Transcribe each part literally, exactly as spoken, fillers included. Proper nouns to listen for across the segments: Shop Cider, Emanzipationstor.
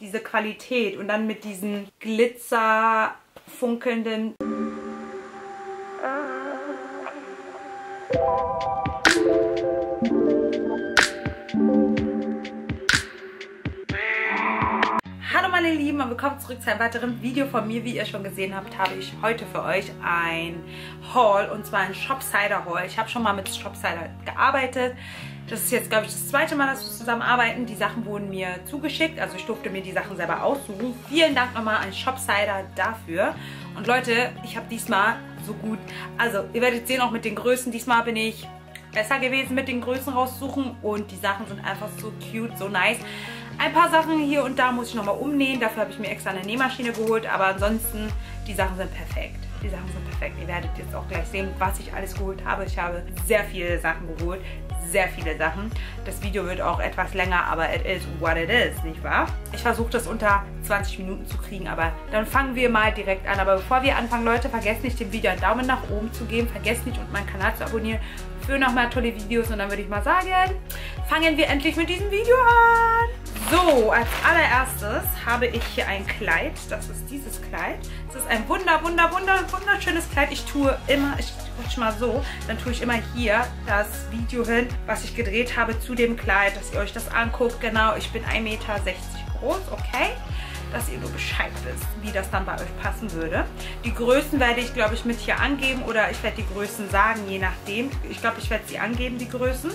diese Qualität und dann mit diesen Glitzer funkelnden Meine Lieben, und willkommen zurück zu einem weiteren Video von mir. Wie ihr schon gesehen habt, habe ich heute für euch ein Haul, und zwar ein Shop Cider Haul. Ich habe schon mal mit Shop Cider gearbeitet. Das ist jetzt, glaube ich, das zweite Mal, dass wir zusammen arbeiten. Die Sachen wurden mir zugeschickt, also ich durfte mir die Sachen selber aussuchen. Vielen Dank nochmal an Shop Cider dafür. Und Leute, ich habe diesmal so gut, also ihr werdet sehen, auch mit den Größen, diesmal bin ich besser gewesen mit den Größen raussuchen, und die Sachen sind einfach so cute, so nice. Ein paar Sachen hier und da muss ich nochmal umnähen. Dafür habe ich mir extra eine Nähmaschine geholt. Aber ansonsten, die Sachen sind perfekt. Die Sachen sind perfekt. Ihr werdet jetzt auch gleich sehen, was ich alles geholt habe. Ich habe sehr viele Sachen geholt. Sehr viele Sachen. Das Video wird auch etwas länger, aber it is what it is, nicht wahr? Ich versuche das unter zwanzig Minuten zu kriegen, aber dann fangen wir mal direkt an. Aber bevor wir anfangen, Leute, vergesst nicht, dem Video einen Daumen nach oben zu geben. Vergesst nicht, meinen Kanal zu abonnieren für nochmal tolle Videos. Und dann würde ich mal sagen, fangen wir endlich mit diesem Video an. So, als allererstes habe ich hier ein Kleid. Das ist dieses Kleid. Es ist ein wunder, wunder, wunder, wunderschönes Kleid. Ich tue immer, ich rutsche mal so, dann tue ich immer hier das Video hin, was ich gedreht habe zu dem Kleid, dass ihr euch das anguckt. Genau, ich bin ein Meter sechzig groß, okay? Dass ihr nur Bescheid wisst, wie das dann bei euch passen würde. Die Größen werde ich, glaube ich, mit hier angeben, oder ich werde die Größen sagen, je nachdem. Ich glaube, ich werde sie angeben, die Größen.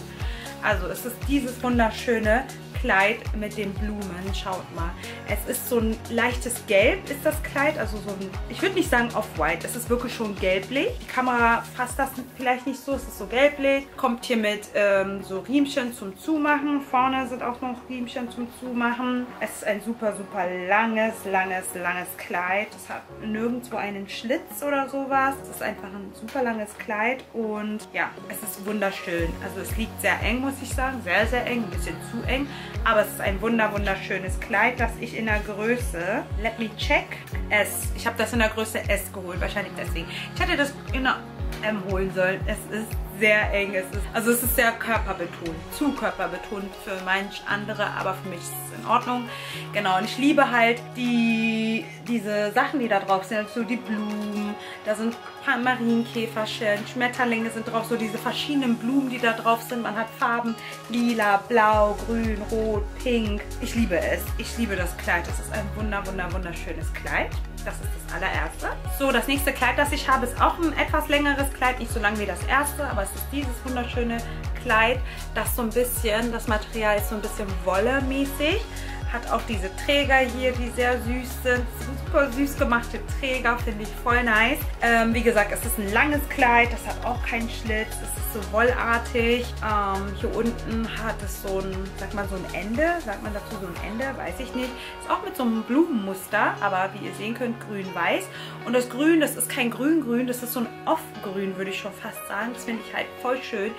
Also es ist dieses wunderschöne Kleid mit den Blumen. Schaut mal. Es ist so ein leichtes Gelb, ist das Kleid. Also so ein, ich würde nicht sagen off-white. Es ist wirklich schon gelblich. Die Kamera fasst das vielleicht nicht so. Es ist so gelblich. Kommt hier mit ähm, so Riemchen zum Zumachen. Vorne sind auch noch Riemchen zum Zumachen. Es ist ein super, super langes, langes, langes Kleid. Es hat nirgendwo einen Schlitz oder sowas. Es ist einfach ein super langes Kleid. Und ja, es ist wunderschön. Also es liegt sehr eng, muss ich sagen. Sehr, sehr eng. Ein bisschen zu eng. Aber es ist ein wunder, wunderschönes Kleid, das ich in der Größe, let me check, S. Ich habe das in der Größe S geholt, wahrscheinlich deswegen. Ich hätte das in der M holen sollen. Es ist sehr eng. Es ist, also es ist sehr körperbetont, zu körperbetont für manch andere, aber für mich ist es in Ordnung. Genau, und ich liebe halt die, diese Sachen, die da drauf sind, also die Blumen, da sind Marienkäferchen, Schmetterlinge sind drauf, so diese verschiedenen Blumen, die da drauf sind. Man hat Farben lila, blau, grün, rot, pink. Ich liebe es. Ich liebe das Kleid. Es ist ein wunder, wunder, wunderschönes Kleid. Das ist das allererste. So, das nächste Kleid, das ich habe, ist auch ein etwas längeres Kleid. Nicht so lang wie das erste, aber es ist dieses wunderschöne Kleid, das so ein bisschen, das Material ist so ein bisschen wollemäßig. Hat auch diese Träger hier, die sehr süß sind. Super süß gemachte Träger, finde ich voll nice. Ähm, wie gesagt, es ist ein langes Kleid, das hat auch keinen Schlitz, es ist so wollartig. Ähm, hier unten hat es so ein, sag mal, so ein Ende, sagt man dazu so ein Ende, weiß ich nicht. Ist auch mit so einem Blumenmuster, aber wie ihr sehen könnt, grün-weiß. Und das Grün, das ist kein Grün-Grün, das ist so ein Off-Grün, würde ich schon fast sagen. Das finde ich halt voll schön.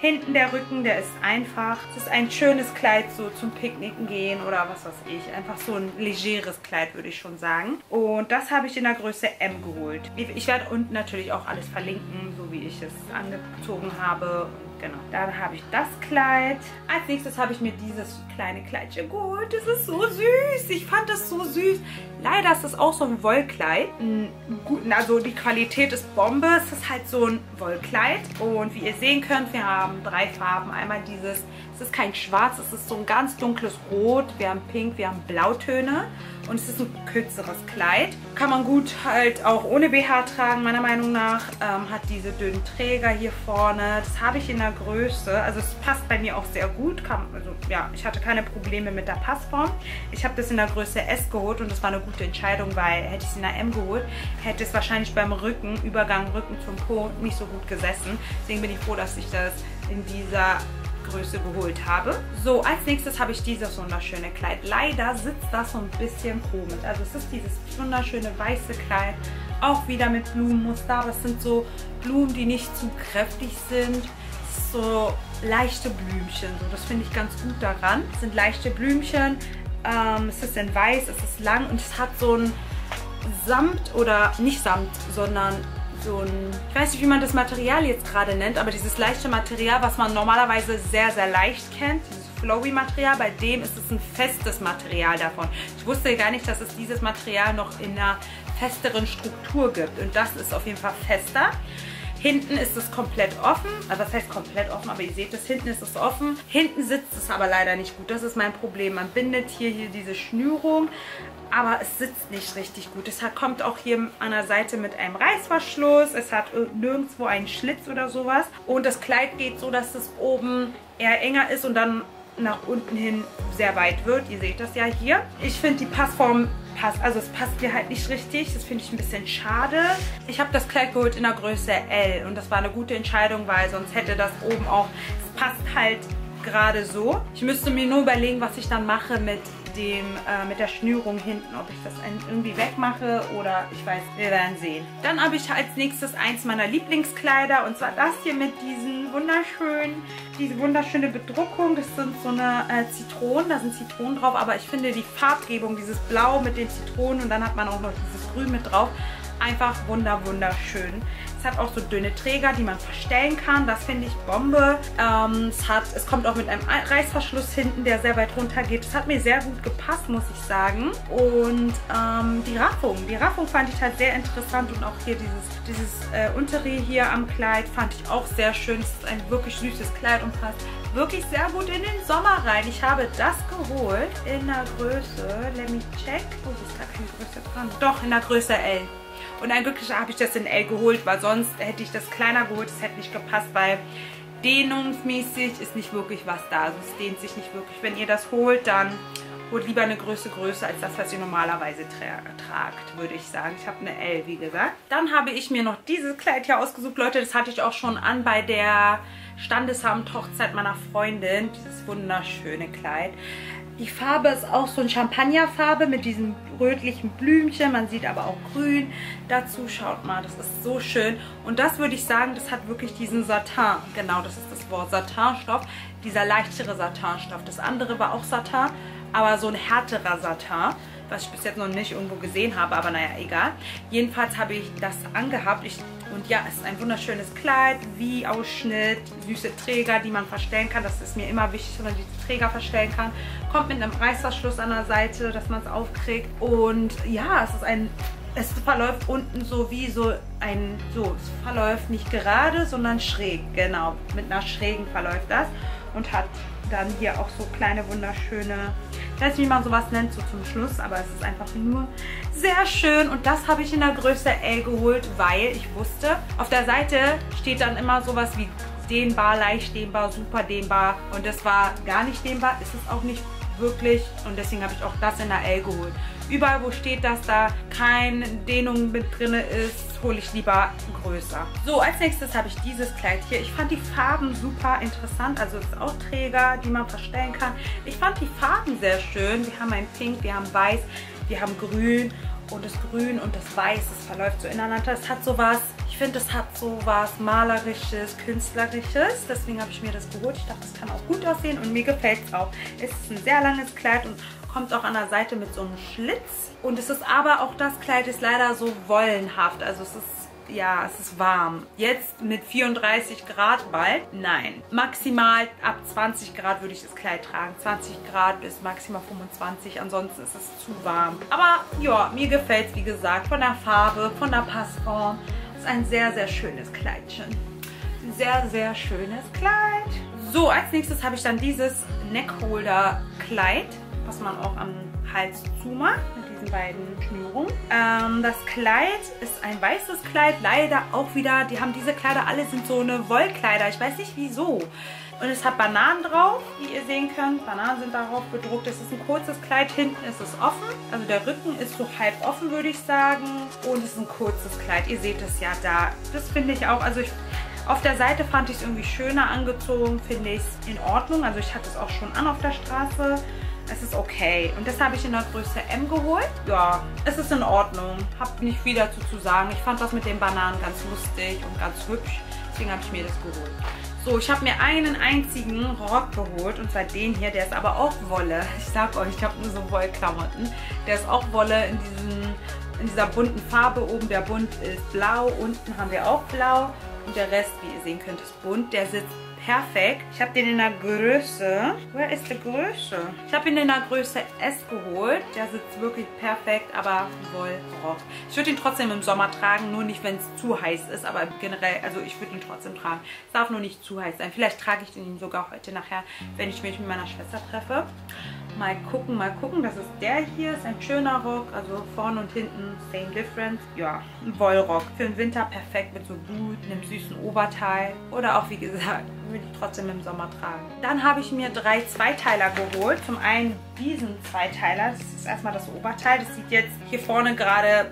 Hinten der Rücken, der ist einfach. Es ist ein schönes Kleid, so zum Picknicken gehen oder was weiß ich. Einfach so ein legeres Kleid, würde ich schon sagen. Und das habe ich in der Größe M geholt. Ich werde unten natürlich auch alles verlinken, so wie ich es angezogen habe. Genau. Dann habe ich das Kleid. Als nächstes habe ich mir dieses kleine Kleidchen geholt. Das ist so süß. Ich fand das so süß. Leider ist das auch so ein Wollkleid. Also die Qualität ist Bombe. Es ist halt so ein Wollkleid. Und wie ihr sehen könnt, wir haben drei Farben. Einmal dieses, es ist kein Schwarz, es ist so ein ganz dunkles Rot. Wir haben Pink, wir haben Blautöne. Und es ist ein kürzeres Kleid. Kann man gut halt auch ohne B H tragen, meiner Meinung nach. Ähm, hat diese dünnen Träger hier vorne. Das habe ich in der Größe. Also es passt bei mir auch sehr gut. Kann, also, ja, ich hatte keine Probleme mit der Passform. Ich habe das in der Größe S geholt und das war eine gute Entscheidung, weil hätte ich es in der M geholt, hätte es wahrscheinlich beim Rücken, Übergang Rücken zum Po nicht so gut gesessen. Deswegen bin ich froh, dass ich das in dieser Größe geholt habe. So, als nächstes habe ich dieses wunderschöne Kleid. Leider sitzt das so ein bisschen komisch. Also es ist dieses wunderschöne weiße Kleid, auch wieder mit Blumenmuster, aber es sind so Blumen, die nicht zu kräftig sind. So leichte Blümchen, so, das finde ich ganz gut daran. Es sind leichte Blümchen, ähm, es ist in weiß, es ist lang und es hat so ein Samt oder nicht Samt, sondern so ein, ich weiß nicht, wie man das Material jetzt gerade nennt, aber dieses leichte Material, was man normalerweise sehr, sehr leicht kennt, dieses flowy Material, bei dem ist es ein festes Material davon. Ich wusste gar nicht, dass es dieses Material noch in einer festeren Struktur gibt und das ist auf jeden Fall fester. Hinten ist es komplett offen, also das heißt komplett offen, aber ihr seht es, hinten ist es offen. Hinten sitzt es aber leider nicht gut, das ist mein Problem. Man bindet hier, hier diese Schnürung, aber es sitzt nicht richtig gut. Es kommt auch hier an der Seite mit einem Reißverschluss, es hat nirgendwo einen Schlitz oder sowas. Und das Kleid geht so, dass es oben eher enger ist und dann nach unten hin sehr weit wird. Ihr seht das ja hier. Ich finde die Passform... Also es passt mir halt nicht richtig, das finde ich ein bisschen schade. Ich habe das Kleid geholt in der Größe L und das war eine gute Entscheidung, weil sonst hätte das oben auch, es passt halt gerade so. Ich müsste mir nur überlegen, was ich dann mache mit dem, äh, mit der Schnürung hinten, ob ich das irgendwie wegmache oder ich weiß, wir werden sehen. Dann habe ich als nächstes eins meiner Lieblingskleider und zwar das hier mit diesen wunderschönen, diese wunderschöne Bedruckung. Das sind so eine äh, Zitronen, da sind Zitronen drauf, aber ich finde die Farbgebung, dieses Blau mit den Zitronen und dann hat man auch noch dieses Grün mit drauf, einfach wunder wunderschön. Es hat auch so dünne Träger, die man verstellen kann. Das finde ich Bombe. Ähm, es, hat, es kommt auch mit einem Reißverschluss hinten, der sehr weit runter geht. Das hat mir sehr gut gepasst, muss ich sagen. Und ähm, die Raffung. Die Raffung fand ich halt sehr interessant. Und auch hier dieses, dieses äh, untere hier am Kleid fand ich auch sehr schön. Es ist ein wirklich süßes Kleid und passt wirklich sehr gut in den Sommer rein. Ich habe das geholt in der Größe, let me check. Oh, hier ist gar keine Größe dran. Doch, in der Größe L. Und ein Glücklicher habe ich das in L geholt, weil sonst hätte ich das kleiner geholt. Es hätte nicht gepasst, weil dehnungsmäßig ist nicht wirklich was da. Also es dehnt sich nicht wirklich. Wenn ihr das holt, dann holt lieber eine Größe größer als das, was ihr normalerweise tra tragt, würde ich sagen. Ich habe eine L, wie gesagt. Dann habe ich mir noch dieses Kleid hier ausgesucht. Leute, das hatte ich auch schon an bei der Standesamt-Hochzeit meiner Freundin. Dieses wunderschöne Kleid. Die Farbe ist auch so eine Champagnerfarbe mit diesen rötlichen Blümchen. Man sieht aber auch grün. Dazu schaut mal, das ist so schön. Und das würde ich sagen, das hat wirklich diesen Satin. Genau, das ist das Wort Satinstoff. Dieser leichtere Satinstoff. Das andere war auch Satin, aber so ein härterer Satin, was ich bis jetzt noch nicht irgendwo gesehen habe. Aber naja, egal. Jedenfalls habe ich das angehabt. Ich Und ja, es ist ein wunderschönes Kleid, V-Ausschnitt, süße Träger, die man verstellen kann. Das ist mir immer wichtig, dass man die Träger verstellen kann. Kommt mit einem Reißverschluss an der Seite, dass man es aufkriegt. Und ja, es ist ein, es verläuft unten so wie so ein, so, es verläuft nicht gerade, sondern schräg. Genau, mit einer schrägen verläuft das und hat dann hier auch so kleine wunderschöne, ich weiß nicht, wie man sowas nennt, so zum Schluss, aber es ist einfach nur sehr schön und das habe ich in der Größe L geholt, weil ich wusste, auf der Seite steht dann immer sowas wie dehnbar, leicht dehnbar, super dehnbar und das war gar nicht dehnbar, ist es auch nicht wirklich und deswegen habe ich auch das in der L geholt. Überall, wo steht, dass da keine Dehnung mit drin ist, hole ich lieber größer. So, als nächstes habe ich dieses Kleid hier. Ich fand die Farben super interessant. Also es ist auch Träger, die man verstellen kann. Ich fand die Farben sehr schön. Wir haben ein Pink, wir haben Weiß, wir haben Grün. Und das Grün und das Weiß, das verläuft so ineinander. Es hat sowas, ich finde, es hat sowas Malerisches, Künstlerisches. Deswegen habe ich mir das geholt. Ich dachte, es kann auch gut aussehen und mir gefällt es auch. Es ist ein sehr langes Kleid und kommt auch an der Seite mit so einem Schlitz. Und es ist aber auch das Kleid ist leider so wollenhaft. Also es ist, ja, es ist warm. Jetzt mit vierunddreißig Grad bald? Nein. Maximal ab zwanzig Grad würde ich das Kleid tragen. zwanzig Grad bis maximal fünfundzwanzig. Ansonsten ist es zu warm. Aber ja, mir gefällt es, wie gesagt, von der Farbe, von der Passform. Es ist ein sehr, sehr schönes Kleidchen. Ein sehr, sehr schönes Kleid. So, als nächstes habe ich dann dieses Neckholder-Kleid, was man auch am Hals zumacht mit diesen beiden Schnürungen. Ähm, das Kleid ist ein weißes Kleid, leider auch wieder, die haben diese Kleider, alle sind so eine Wollkleider, ich weiß nicht wieso. Und es hat Bananen drauf, wie ihr sehen könnt, Bananen sind darauf bedruckt. Es ist ein kurzes Kleid, hinten ist es offen, also der Rücken ist so halb offen, würde ich sagen. Und es ist ein kurzes Kleid, ihr seht es ja da, das finde ich auch, also ich... Auf der Seite fand ich es irgendwie schöner angezogen, finde ich es in Ordnung. Also ich hatte es auch schon an auf der Straße. Es ist okay. Und das habe ich in der Größe M geholt. Ja, es ist in Ordnung. Hab nicht viel dazu zu sagen. Ich fand das mit den Bananen ganz lustig und ganz hübsch. Deswegen habe ich mir das geholt. So, ich habe mir einen einzigen Rock geholt. Und zwar den hier. Der ist aber auch Wolle. Ich sag euch, ich habe nur so Wollklamotten. Der ist auch Wolle in diesen, in dieser bunten Farbe. Oben der Bund ist blau. Unten haben wir auch blau. Und der Rest, wie ihr sehen könnt, ist bunt. Der sitzt perfekt. Ich habe den in der Größe. Wer ist die Größe? Ich habe ihn in der Größe S geholt. Der sitzt wirklich perfekt, aber voll drauf. Ich würde ihn trotzdem im Sommer tragen, nur nicht, wenn es zu heiß ist. Aber generell, also ich würde ihn trotzdem tragen. Es darf nur nicht zu heiß sein. Vielleicht trage ich den sogar heute nachher, wenn ich mich mit meiner Schwester treffe. Mal gucken, mal gucken. Das ist der hier. Ist ein schöner Rock. Also vorne und hinten same difference. Ja, ein Wollrock. Für den Winter perfekt mit so Blut, einem süßen Oberteil. Oder auch, wie gesagt, würde ich trotzdem im Sommer tragen. Dann habe ich mir drei Zweiteiler geholt. Zum einen diesen Zweiteiler. Das ist erstmal das Oberteil. Das sieht jetzt hier vorne gerade...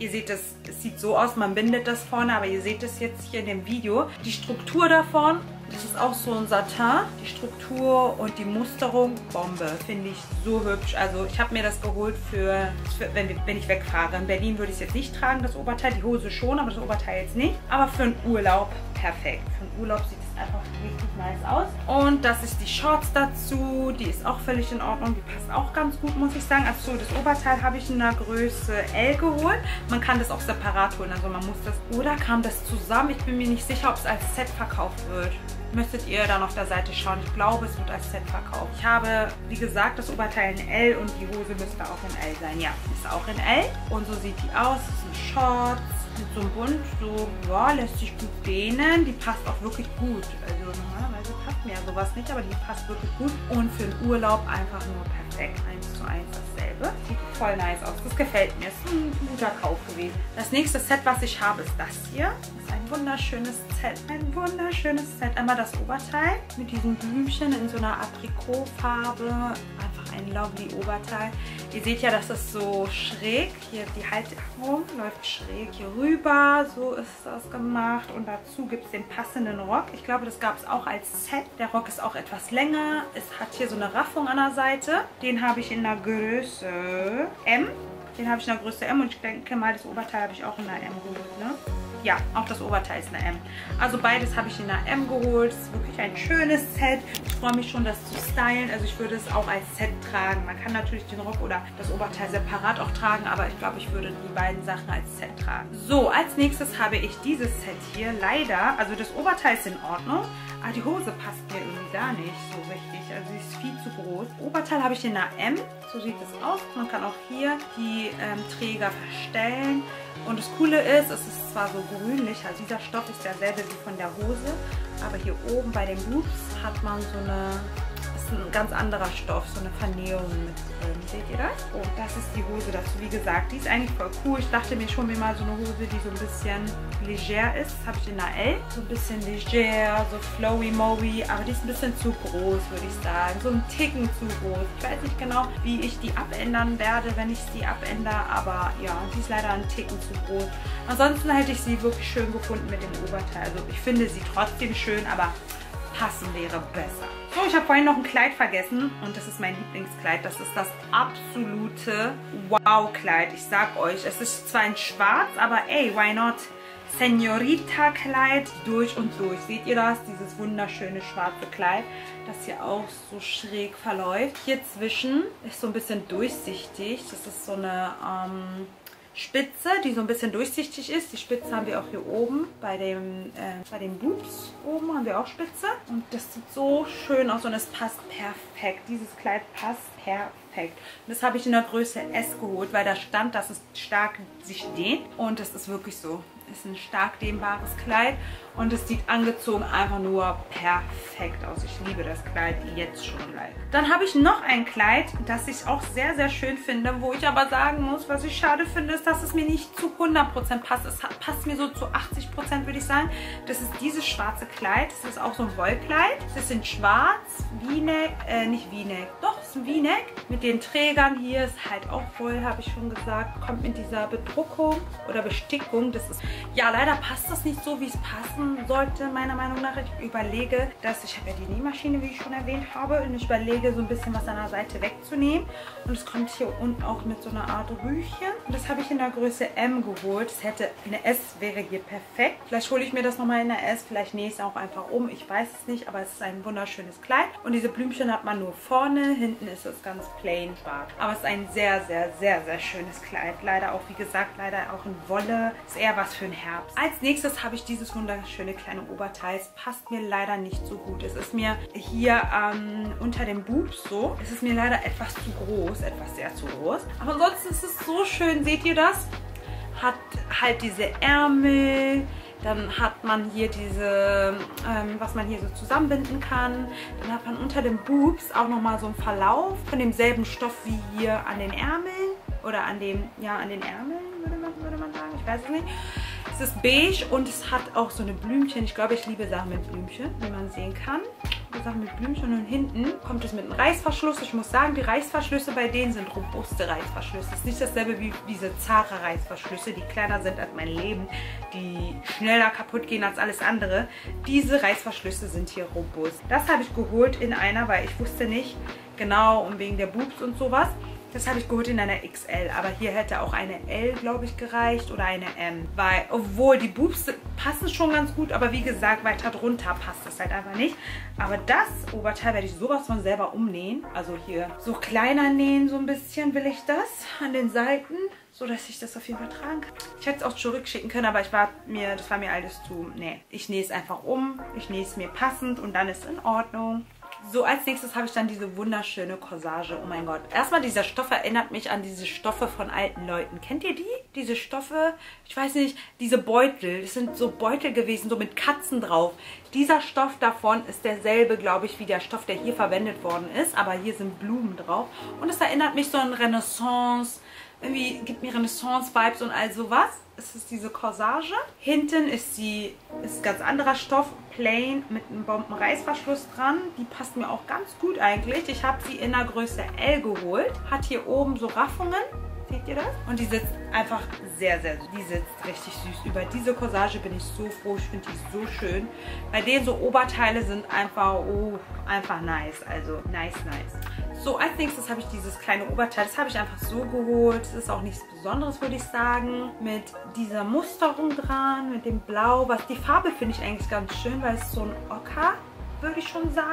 Ihr seht es, es sieht so aus, man bindet das vorne, aber ihr seht es jetzt hier in dem Video. Die Struktur davon, das ist auch so ein Satin. Die Struktur und die Musterung, Bombe, finde ich so hübsch. Also ich habe mir das geholt für, für wenn, wenn ich wegfahre. In Berlin würde ich es jetzt nicht tragen, das Oberteil. Die Hose schon, aber das Oberteil jetzt nicht. Aber für einen Urlaub perfekt. Für einen Urlaub sieht es einfach richtig nice aus. Und das ist die Shorts dazu. Die ist auch völlig in Ordnung. Die passt auch ganz gut, muss ich sagen. Also das Oberteil habe ich in der Größe L geholt. Man kann das auch separat holen. Also man muss das... Oder kam das zusammen? Ich bin mir nicht sicher, ob es als Set verkauft wird. Müsstet ihr dann auf der Seite schauen. Ich glaube, es wird als Set verkauft. Ich habe, wie gesagt, das Oberteil in L und die Hose müsste auch in L sein. Ja, ist auch in L. Und so sieht die aus. Das sind Shorts mit so einem Bund. So, ja, lässt sich gut dehnen. Die passt auch wirklich gut. Also normalerweise passt mir sowas nicht, aber die passt wirklich gut. Und für den Urlaub einfach nur perfekt. Eins zu eins dasselbe. Sieht voll nice aus. Das gefällt mir. Ist ein guter Kauf gewesen. Das nächste Set, was ich habe, ist das hier. Das ist ein wunderschönes Set. Ein wunderschönes Set. Einmal das Oberteil mit diesen Blümchen in so einer Aprikotfarbe. Einfach ein lovely Oberteil. Ihr seht ja, das ist so schräg. Hier die Halterung läuft schräg hier rüber. So ist das gemacht. Und dazu gibt es den passenden Rock. Ich glaube, das gab es auch als Set. Der Rock ist auch etwas länger. Es hat hier so eine Raffung an der Seite. Den habe ich in der Größe M. Den habe ich in der Größe M. Und ich denke mal, das Oberteil habe ich auch in der M geholt, ne? Ja, auch das Oberteil ist eine M. Also beides habe ich in einer M geholt. Es ist wirklich ein schönes Set. Ich freue mich schon, das zu stylen. Also ich würde es auch als Set tragen. Man kann natürlich den Rock oder das Oberteil separat auch tragen, aber ich glaube, ich würde die beiden Sachen als Set tragen. So, als nächstes habe ich dieses Set hier. Leider, also das Oberteil ist in Ordnung, aber die Hose passt mir irgendwie gar nicht so richtig. Also sie ist viel zu groß. Das Oberteil habe ich in einer M. So sieht es aus. Man kann auch hier die ähm, Träger verstellen. Und das Coole ist, es ist zwar so grünlich, also dieser Stoff ist derselbe wie von der Hose, aber hier oben bei den Boobs hat man so eine, ist ein ganz anderer Stoff, so eine Vernähung mit drin. Seht ihr das? Und das ist die Hose dazu. Wie gesagt, die ist eigentlich voll cool. Ich dachte mir schon mir mal so eine Hose, die so ein bisschen leger ist. Das habe ich in der L. So ein bisschen leger, so flowy-mowy, aber die ist ein bisschen zu groß, würde ich sagen. So einen Ticken zu groß. Ich weiß nicht genau, wie ich die abändern werde, wenn ich sie abändere, aber ja, die ist leider einen Ticken zu groß. Ansonsten hätte ich sie wirklich schön gefunden mit dem Oberteil. Also ich finde sie trotzdem schön, aber passen wäre besser. So, ich habe vorhin noch ein Kleid vergessen und das ist mein Lieblingskleid. Das ist das absolute Wow-Kleid. Ich sag euch, es ist zwar in Schwarz, aber ey, why not? Senorita-Kleid durch und durch. Seht ihr das? Dieses wunderschöne schwarze Kleid, das hier auch so schräg verläuft. Hier zwischen ist so ein bisschen durchsichtig. Das ist so eine ähm, Spitze, die so ein bisschen durchsichtig ist. Die Spitze haben wir auch hier oben bei dem äh, bei den Boobs. Oben haben wir auch Spitze. Und das sieht so schön aus und es passt perfekt. Dieses Kleid passt perfekt. Und das habe ich in der Größe S geholt, weil da stand, dass es stark sich dehnt. Und das ist wirklich so. Ist ein stark dehnbares Kleid und es sieht angezogen einfach nur perfekt aus. Ich liebe das Kleid jetzt schon gleich. Dann habe ich noch ein Kleid, das ich auch sehr, sehr schön finde, wo ich aber sagen muss, was ich schade finde, ist, dass es mir nicht zu hundert Prozent passt. Es passt mir so zu achtzig Prozent, würde ich sagen. Das ist dieses schwarze Kleid. Das ist auch so ein Wollkleid. Es ist in schwarz, V-Neck, äh, nicht V-Neck, doch, es ist ein V-Neck. Mit den Trägern hier ist halt auch Woll, habe ich schon gesagt. Kommt mit dieser Bedruckung oder Bestickung. Das ist... Ja, leider passt das nicht so, wie es passen sollte, meiner Meinung nach. Ich überlege, dass ich habe ja die Nähmaschine, wie ich schon erwähnt habe, und ich überlege, so ein bisschen was an der Seite wegzunehmen. Und es kommt hier unten auch mit so einer Art Rüchchen. Und das habe ich in der Größe M geholt. Das hätte eine S wäre hier perfekt. Vielleicht hole ich mir das nochmal in der S, vielleicht nähe ich es auch einfach um. Ich weiß es nicht, aber es ist ein wunderschönes Kleid. Und diese Blümchen hat man nur vorne, hinten ist es ganz plain schwarz. Aber es ist ein sehr, sehr, sehr, sehr schönes Kleid. Leider auch, wie gesagt, leider auch in Wolle. Ist eher was für im Herbst. Als nächstes habe ich dieses wunderschöne kleine Oberteil. Es passt mir leider nicht so gut. Es ist mir hier ähm, unter dem Bub so. Es ist mir leider etwas zu groß, etwas sehr zu groß. Aber ansonsten ist es so schön. Seht ihr das? Hat halt diese Ärmel. Dann hat man hier diese, ähm, was man hier so zusammenbinden kann. Dann hat man unter dem Boobs auch nochmal so einen Verlauf von demselben Stoff wie hier an den Ärmeln. Oder an dem, ja, an den Ärmeln würde man, würde man sagen, ich weiß es nicht. Es ist beige und es hat auch so eine Blümchen. Ich glaube, ich liebe Sachen mit Blümchen, wie man sehen kann. Sachen mit Blümchen und hinten kommt es mit einem Reißverschluss. Ich muss sagen, die Reißverschlüsse bei denen sind robuste Reißverschlüsse. Das ist nicht dasselbe wie diese zarte Reißverschlüsse, die kleiner sind als mein Leben, die schneller kaputt gehen als alles andere. Diese Reißverschlüsse sind hier robust. Das habe ich geholt in einer, weil ich wusste nicht genau, und wegen der Boobs und sowas. Das habe ich geholt in einer X L, aber hier hätte auch eine L, glaube ich, gereicht oder eine M. Weil, obwohl die Boobs passen schon ganz gut, aber wie gesagt, weiter drunter passt das halt einfach nicht. Aber das Oberteil werde ich sowas von selber umnähen. Also hier so kleiner nähen, so ein bisschen will ich das an den Seiten, so dass ich das auf jeden Fall tragen kann. Ich hätte es auch zurückschicken können, aber ich war mir, das war mir alles zu, nee. Ich nähe es einfach um, ich nähe es mir passend und dann ist es in Ordnung. So, als nächstes habe ich dann diese wunderschöne Corsage. Oh mein Gott. Erstmal, dieser Stoff erinnert mich an diese Stoffe von alten Leuten. Kennt ihr die? Diese Stoffe, ich weiß nicht, diese Beutel. Das sind so Beutel gewesen, so mit Katzen drauf. Dieser Stoff davon ist derselbe, glaube ich, wie der Stoff, der hier verwendet worden ist. Aber hier sind Blumen drauf. Und es erinnert mich so an Renaissance. Irgendwie gibt mir Renaissance-Vibes und all sowas. Es ist diese Corsage. Hinten ist sie, ist ganz anderer Stoff, plain, mit einem Bombenreißverschluss dran. Die passt mir auch ganz gut eigentlich. Ich habe sie in der Größe L geholt. Hat hier oben so Raffungen. Seht ihr das? Und die sitzt einfach sehr, sehr süß. Die sitzt richtig süß. Über diese Corsage bin ich so froh. Ich finde die so schön. Bei denen so Oberteile sind einfach, oh, einfach nice. Also nice, nice. So, als nächstes habe ich dieses kleine Oberteil. Das habe ich einfach so geholt. Das ist auch nichts Besonderes, würde ich sagen. Mit dieser Musterung dran, mit dem Blau. Was, die Farbe finde ich eigentlich ganz schön, weil es so ein Ocker, würde ich schon sagen.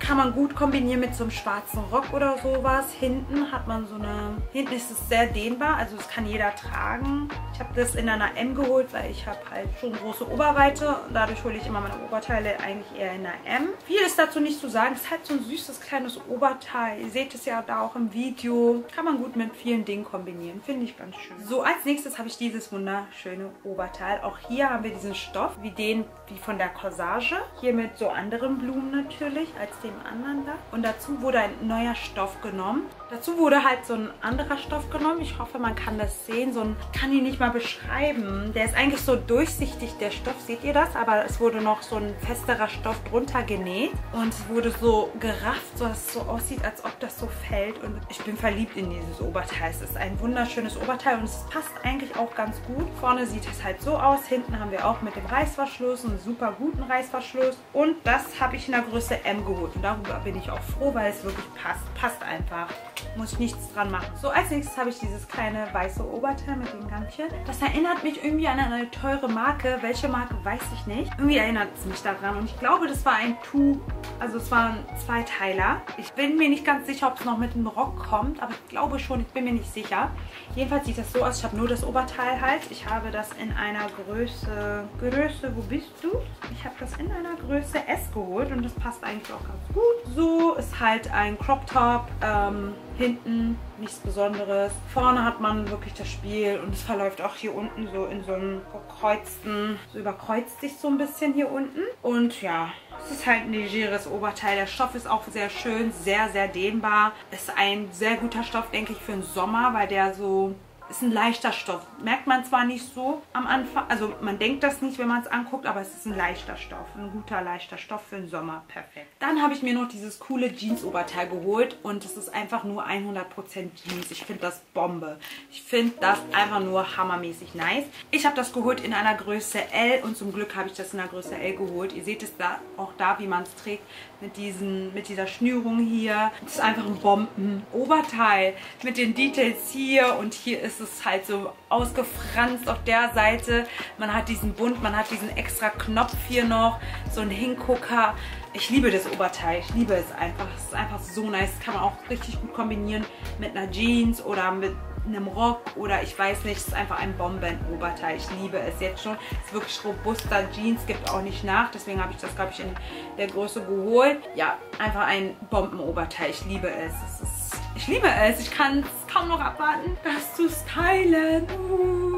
Kann man gut kombinieren mit so einem schwarzen Rock oder sowas. Hinten hat man so eine... Hinten ist es sehr dehnbar, also es kann jeder tragen. Ich habe das in einer M geholt, weil ich habe halt schon große Oberweite. Und dadurch hole ich immer meine Oberteile eigentlich eher in einer M. Viel ist dazu nicht zu sagen. Es ist halt so ein süßes kleines Oberteil. Ihr seht es ja da auch im Video. Kann man gut mit vielen Dingen kombinieren. Finde ich ganz schön. So, als nächstes habe ich dieses wunderschöne Oberteil. Auch hier haben wir diesen Stoff, wie den wie von der Corsage. Hier mit so anderen Blumen natürlich, als dem anderen da. Und dazu wurde ein neuer Stoff genommen. Dazu wurde halt so ein anderer Stoff genommen. Ich hoffe, man kann das sehen. So ein, ich kann ihn nicht mal beschreiben. Der ist eigentlich so durchsichtig, der Stoff. Seht ihr das? Aber es wurde noch so ein festerer Stoff drunter genäht. Und es wurde so gerafft, sodass es so aussieht, als ob das so fällt. Und ich bin verliebt in dieses Oberteil. Es ist ein wunderschönes Oberteil und es passt eigentlich auch ganz gut. Vorne sieht es halt so aus. Hinten haben wir auch mit dem Reißverschluss einen super guten Reißverschluss. Und das hat habe ich in der Größe M geholt und darüber bin ich auch froh, weil es wirklich passt. Passt einfach. Muss ich nichts dran machen. So, als nächstes habe ich dieses kleine weiße Oberteil mit dem Gantchen. Das erinnert mich irgendwie an eine teure Marke. Welche Marke, weiß ich nicht. Irgendwie erinnert es mich daran und ich glaube, das war ein Two, also es war ein Zweiteiler. Ich bin mir nicht ganz sicher, ob es noch mit einem Rock kommt, aber ich glaube schon, ich bin mir nicht sicher. Jedenfalls sieht das so aus. Ich habe nur das Oberteil halt. Ich habe das in einer Größe, Größe, wo bist du? Ich habe das in einer Größe S geholt und das passt eigentlich auch ganz gut. So ist halt ein Crop Top, ähm, hinten nichts Besonderes. Vorne hat man wirklich das Spiel und es verläuft auch hier unten so in so einem gekreuzten, so überkreuzt sich so ein bisschen hier unten. Und ja, es ist halt ein legeres Oberteil. Der Stoff ist auch sehr schön, sehr, sehr dehnbar. Ist ein sehr guter Stoff, denke ich, für den Sommer, weil der so... Ist ein leichter Stoff. Merkt man zwar nicht so am Anfang, also man denkt das nicht, wenn man es anguckt, aber es ist ein leichter Stoff. Ein guter, leichter Stoff für den Sommer. Perfekt. Dann habe ich mir noch dieses coole Jeans-Oberteil geholt und es ist einfach nur hundert Prozent Jeans. Ich finde das Bombe. Ich finde das einfach nur hammermäßig nice. Ich habe das geholt in einer Größe L und zum Glück habe ich das in einer Größe L geholt. Ihr seht es da auch da, wie man es trägt mit, diesen, mit dieser Schnürung hier. Das ist einfach ein Bomben-Oberteil mit den Details hier und hier ist es halt so ausgefranst auf der Seite. Man hat diesen Bund, man hat diesen extra Knopf hier noch, so einen Hingucker. Ich liebe das Oberteil, ich liebe es einfach. Es ist einfach so nice, das kann man auch richtig gut kombinieren mit einer Jeans oder mit einem Rock oder ich weiß nicht, es ist einfach ein Bomben-Oberteil. Ich liebe es jetzt schon. Es ist wirklich robuster, Jeans gibt auch nicht nach, deswegen habe ich das, glaube ich, in der Größe geholt. Ja, einfach ein Bomben-Oberteil. Ich liebe es. es ist, ich liebe es. Ich kann es kaum noch abwarten, das zu stylen. Uh.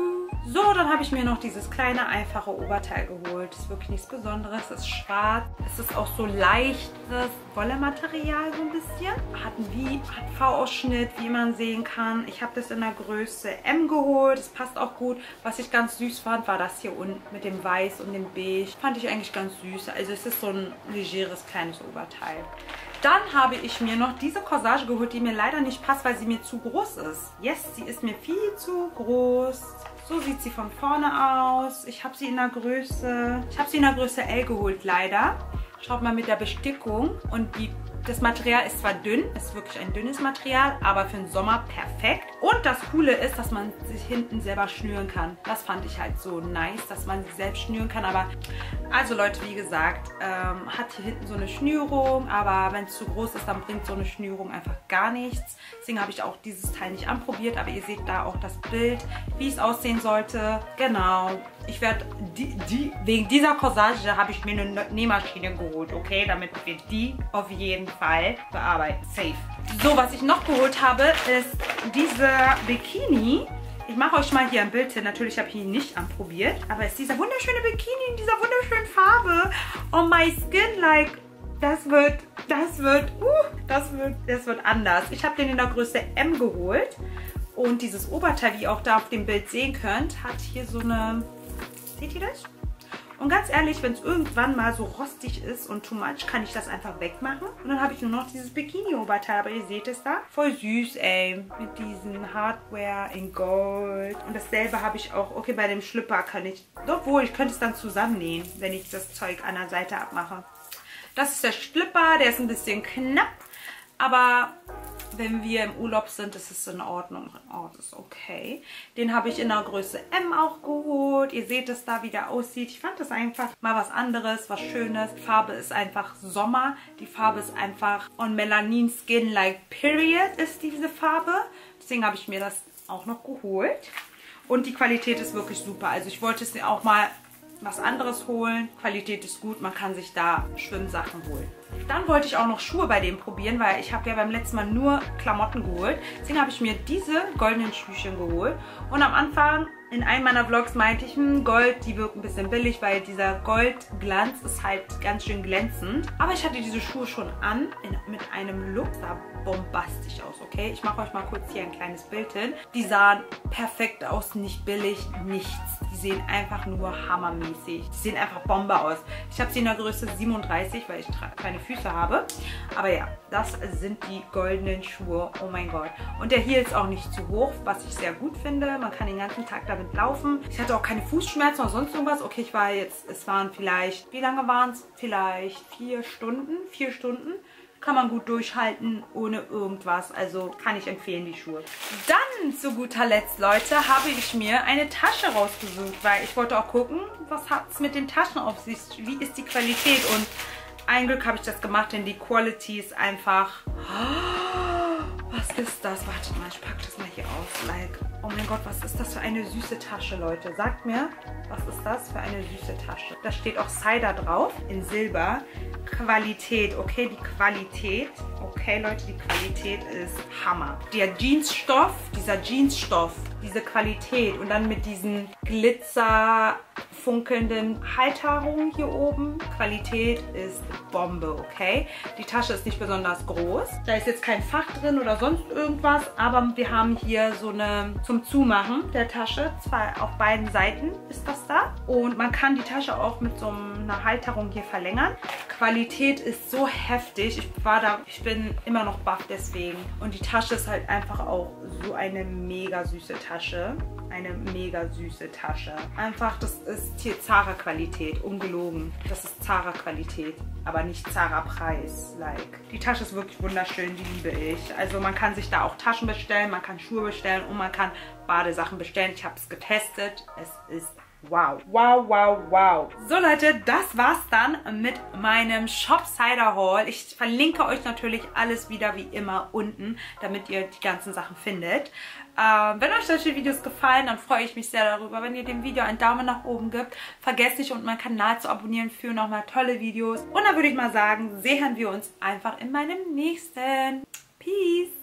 So, dann habe ich mir noch dieses kleine, einfache Oberteil geholt. Ist wirklich nichts Besonderes. Es ist schwarz. Es ist auch so leichtes Wollematerial so ein bisschen. Hat einen V-Ausschnitt, wie man sehen kann. Ich habe das in der Größe M geholt. Es passt auch gut. Was ich ganz süß fand, war das hier unten mit dem Weiß und dem Beige. Fand ich eigentlich ganz süß. Also es ist so ein legeres, kleines Oberteil. Dann habe ich mir noch diese Corsage geholt, die mir leider nicht passt, weil sie mir zu groß ist. Yes, sie ist mir viel zu groß. So sieht sie von vorne aus. Ich habe sie in der Größe, ich habe sie in der Größe L geholt, leider. Schaut mal mit der Bestickung. Und die, das Material ist zwar dünn, ist wirklich ein dünnes Material, aber für den Sommer perfekt. Und das Coole ist, dass man sich hinten selber schnüren kann. Das fand ich halt so nice, dass man sich selbst schnüren kann. Aber, also Leute, wie gesagt, ähm, hat hier hinten so eine Schnürung, aber wenn es zu groß ist, dann bringt so eine Schnürung einfach gar nichts. Deswegen habe ich auch dieses Teil nicht anprobiert, aber ihr seht da auch das Bild, wie es aussehen sollte. Genau. Ich werde die, die, wegen dieser Corsage habe ich mir eine Nähmaschine geholt, okay? Damit wir die auf jeden Fall bearbeiten. Safe. So, was ich noch geholt habe, ist diese Bikini. Ich mache euch mal hier ein Bild hin. Natürlich habe ich ihn nicht anprobiert, aber es ist dieser wunderschöne Bikini in dieser wunderschönen Farbe. On my skin, like, das wird, das wird, uh, das wird, das wird anders. Ich habe den in der Größe M geholt und dieses Oberteil, wie ihr auch da auf dem Bild sehen könnt, hat hier so eine, seht ihr das? Und ganz ehrlich, wenn es irgendwann mal so rostig ist und too much, kann ich das einfach wegmachen. Und dann habe ich nur noch dieses Bikini-Oberteil, aber ihr seht es da. Voll süß, ey. Mit diesem Hardware in Gold. Und dasselbe habe ich auch, okay, bei dem Schlüpper kann ich, obwohl, ich könnte es dann zusammennähen, wenn ich das Zeug an der Seite abmache. Das ist der Schlüpper, der ist ein bisschen knapp, aber wenn wir im Urlaub sind, ist es in Ordnung. Oh, das ist okay. Den habe ich in der Größe M auch geholt. Ihr seht es da, wie der aussieht. Ich fand das einfach mal was anderes, was Schönes. Die Farbe ist einfach Sommer. Die Farbe ist einfach on Melanin Skin like period ist diese Farbe. Deswegen habe ich mir das auch noch geholt. Und die Qualität ist wirklich super. Also ich wollte es mir auch mal was anderes holen. Qualität ist gut, man kann sich da Schwimmsachen holen. Dann wollte ich auch noch Schuhe bei dem probieren, weil ich habe ja beim letzten Mal nur Klamotten geholt. Deswegen habe ich mir diese goldenen Schüchen geholt. Und am Anfang in einem meiner Vlogs meinte ich, hm, Gold, die wirkt ein bisschen billig, weil dieser Goldglanz ist halt ganz schön glänzend. Aber ich hatte diese Schuhe schon an in, mit einem Look, sah bombastisch aus, okay? Ich mache euch mal kurz hier ein kleines Bild hin. Die sahen perfekt aus, nicht billig, nichts. Die sehen einfach nur hammermäßig. Die sehen einfach Bombe aus. Ich habe sie in der Größe siebenunddreißig, weil ich keine Füße habe. Aber ja, das sind die goldenen Schuhe. Oh mein Gott. Und der hier ist auch nicht zu hoch, was ich sehr gut finde. Man kann den ganzen Tag damit laufen. Ich hatte auch keine Fußschmerzen oder sonst irgendwas. Okay, ich war jetzt, es waren vielleicht, wie lange waren es? Vielleicht vier Stunden. Vier Stunden. Kann man gut durchhalten, ohne irgendwas. Also kann ich empfehlen, die Schuhe. Dann zu guter Letzt, Leute, habe ich mir eine Tasche rausgesucht, weil ich wollte auch gucken, was hat es mit den Taschen auf sich? Wie ist die Qualität? Und ein Glück habe ich das gemacht, denn die Quality ist einfach... Was ist das? Wartet mal, ich packe das mal hier aus. Like, oh mein Gott, was ist das für eine süße Tasche, Leute? Sagt mir, was ist das für eine süße Tasche? Da steht auch Cider drauf, in Silber. Qualität, okay, die Qualität. Okay, Leute, die Qualität ist Hammer. Der Jeansstoff, dieser Jeansstoff, diese Qualität und dann mit diesen Glitzer... funkelnden Halterung hier oben. Qualität ist Bombe, okay? Die Tasche ist nicht besonders groß. Da ist jetzt kein Fach drin oder sonst irgendwas, aber wir haben hier so eine zum Zumachen der Tasche. Zwar auf beiden Seiten ist das da. Und man kann die Tasche auch mit so einer Halterung hier verlängern. Qualität ist so heftig. Ich war da, ich bin immer noch baff deswegen. Und die Tasche ist halt einfach auch so eine mega süße Tasche. Eine mega süße Tasche. Einfach, das ist hier Zara-Qualität, ungelogen. Das ist Zara-Qualität, aber nicht Zara-Preis. Like. Die Tasche ist wirklich wunderschön, die liebe ich. Also man kann sich da auch Taschen bestellen, man kann Schuhe bestellen und man kann Badesachen bestellen. Ich habe es getestet, es ist Wow, wow, wow, wow. So Leute, das war's dann mit meinem Shop Cider Haul. Ich verlinke euch natürlich alles wieder wie immer unten, damit ihr die ganzen Sachen findet. Ähm, wenn euch solche Videos gefallen, dann freue ich mich sehr darüber, wenn ihr dem Video einen Daumen nach oben gibt. Vergesst nicht, um meinen Kanal zu abonnieren für nochmal tolle Videos. Und dann würde ich mal sagen, sehen wir uns einfach in meinem nächsten. Peace!